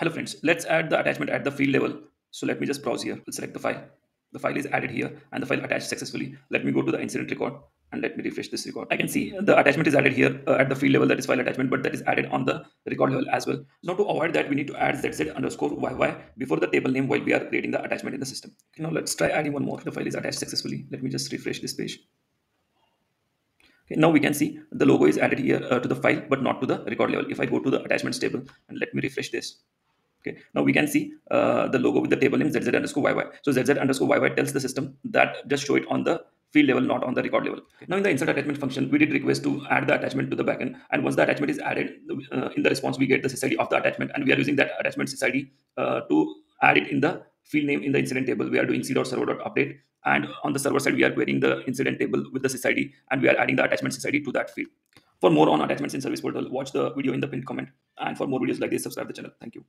Hello friends, let's add the attachment at the field level. So let me just browse here. I'll select the file. The file is added here and the file attached successfully. Let me go to the incident record and let me refresh this record. I can see the attachment is added here at the field level, that is file attachment, but that is added on the record level as well. Now to avoid that, we need to add zz_yy before the table name while we are creating the attachment in the system. Okay, now let's try adding one more. The file is attached successfully. Let me just refresh this page. Okay, now we can see the logo is added here to the file, but not to the record level. If I go to the attachments table and let me refresh this. Okay, now we can see the logo with the table name zz_yy. So zz_yy tells the system that just show it on the field level, not on the record level. Now in the insert attachment function, we did request to add the attachment to the backend, and once the attachment is added, in the response we get the sys id of the attachment, and we are using that attachment sys id to add it in the field name in the incident table. We are doing c.server.update, and on the server side we are querying the incident table with the sys id, and we are adding the attachment sys id to that field. For more on attachments in Service Portal, watch the video in the pinned comment, and for more videos like this, subscribe the channel. Thank you.